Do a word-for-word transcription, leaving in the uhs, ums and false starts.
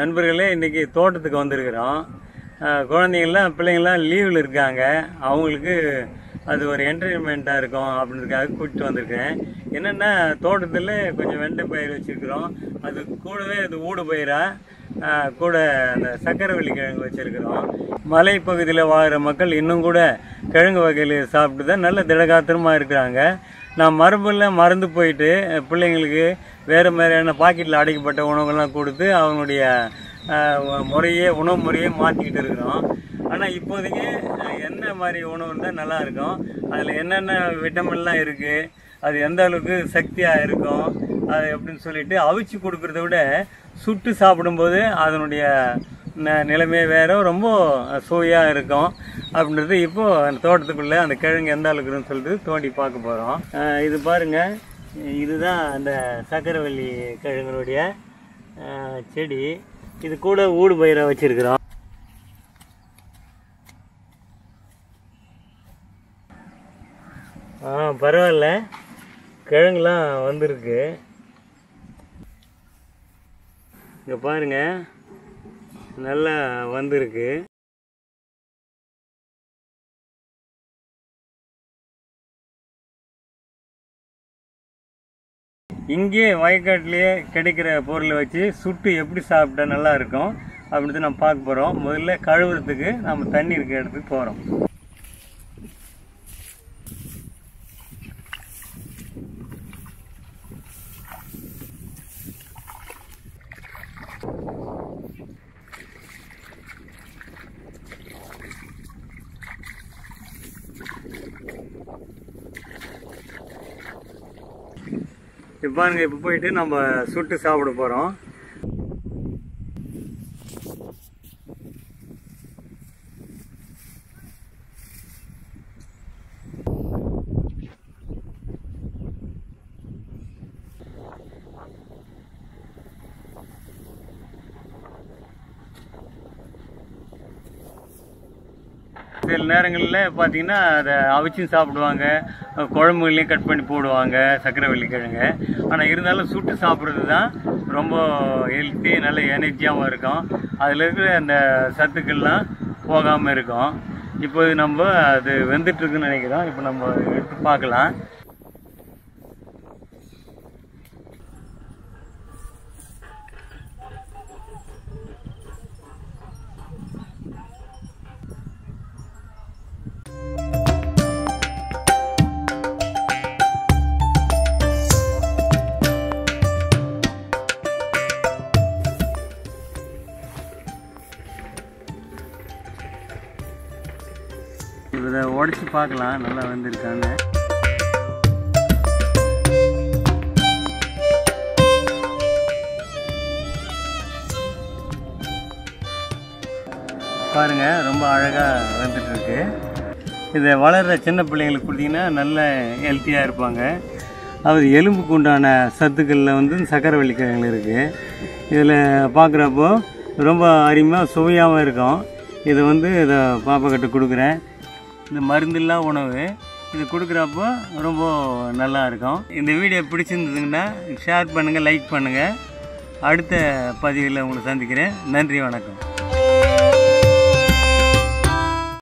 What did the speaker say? நண்பர்களே இன்னைக்கு தோட்டத்துக்கு வந்திருக்கிறோம். குழந்தைகள்லாம் பிள்ளைங்கள்லாம் லீவில் இருக்காங்க, அவங்களுக்கு அது ஒரு என்டர்டைன்மெண்ட்டாக இருக்கும் அப்படின்றதுக்காக கூப்பிட்டு வந்திருக்கேன். என்னென்னா தோட்டத்தில் கொஞ்சம் வெண்டை பயிர் வச்சுருக்கிறோம், அது கூடவே அது ஊடு பயிராக கூட அந்த சக்கரவள்ளி கிழங்கு வச்சுருக்கிறோம். மலைப்பகுதியில் வாழ்கிற மக்கள் இன்னும் கூட கிழங்கு வகையில் சாப்பிட்டு தான் நல்ல திடகாத்திரமாக இருக்கிறாங்க. நான் மரபெல்லாம் மறந்து போயிட்டு பிள்ளைங்களுக்கு வேறு மாதிரியான பாக்கெட்டில் அடைக்கப்பட்ட உணவுகள்லாம் கொடுத்து அவங்களுடைய முறையே உணவு முறையே மாற்றிக்கிட்டு இருக்கிறோம். ஆனால் இப்போதைக்கு என்ன மாதிரி உணவுன்னு தான் நல்லாயிருக்கும், அதில் என்னென்ன விட்டமின்லாம் இருக்குது, அது எந்த அளவுக்கு சக்தியாக இருக்கும் அது அப்படின்னு சொல்லிட்டு அவிச்சு கொடுக்குறத விட சுட்டு சாப்பிடும்போது அதனுடைய நிலைமை வேறு, ரொம்ப சுவையாக இருக்கும் அப்படின்றது. இப்போது அந்த தோட்டத்துக்குள்ளே அந்த கிழங்கு எந்த அளவுக்குன்னு சொல்லிட்டு தோண்டி பார்க்க போகிறோம். இது பாருங்கள், இதுதான் அந்த சக்கரவள்ளி கிழங்குடைய செடி. இது கூட ஊடு பயிரை வச்சுருக்கிறோம். ஆ பரவாயில்ல, கிழங்குலாம் வந்திருக்கு. இங்கே பாருங்கள், நல்லா வந்திருக்கு. இங்கே வயக்காட்டிலேயே கிடைக்கிற பொருளை வச்சு சுட்டு எப்படி சாப்பிட்டா நல்லா இருக்கும் அப்படின்ட்டு நம்ம பார்க்க போகிறோம். முதல்ல கழுவுறதுக்கு நம்ம தண்ணி இருக்கிற இடத்துக்கு போகிறோம். இப்போ பாருங்க, இப்போ போயிட்டு நம்ம சுட்டு சாப்பிட போகிறோம். சில நேரங்களில் பார்த்தீங்கன்னா அதை அவிச்சும் சாப்பிடுவாங்க, குழம்புகளையும் கட் பண்ணி போடுவாங்க சக்கரவள்ளி கிழங்கு. ஆனால் இருந்தாலும் சுட்டு சாப்பிட்றது தான் ரொம்ப ஹெல்த்தி, நல்ல எனர்ஜியாகவும் இருக்கும், அதில் இருக்கிற அந்த சத்துக்கள்லாம் போகாமல் இருக்கும். இப்போ நம்ம அது வெந்துட்டுருக்குன்னு நினைக்கிறோம். இப்போ நம்ம எடுத்து பார்க்கலாம். இதை உடச்சி பார்க்கலாம், நல்லா வந்திருக்காங்க. பாருங்க, ரொம்ப அழகாக வந்துட்டு இருக்கு. இதை வளர்கிற சின்ன பிள்ளைங்களுக்கு கொடுத்தீங்கன்னா நல்ல ஹெல்த்தியாக இருப்பாங்க. அது எலும்புக்கு உண்டான சத்துக்களில் வந்து சக்கரவள்ளி கிழங்கு இருக்குது. இதில் பார்க்குறப்போ ரொம்ப அருமையாக சுவையாகவும் இருக்கும். இது வந்து இதை பாப்பாக்கிட்ட கொடுக்குறேன். இந்த மருந்தில்லா உணவு இது கொடுக்குறப்போ ரொம்ப நல்லா இருக்கும். இந்த வீடியோ பிடிச்சிருந்ததுங்கன்னா ஷேர் பண்ணுங்கள், லைக் பண்ணுங்கள். அடுத்த பதிவில் உங்களை சந்திக்கிறேன். நன்றி, வணக்கம்.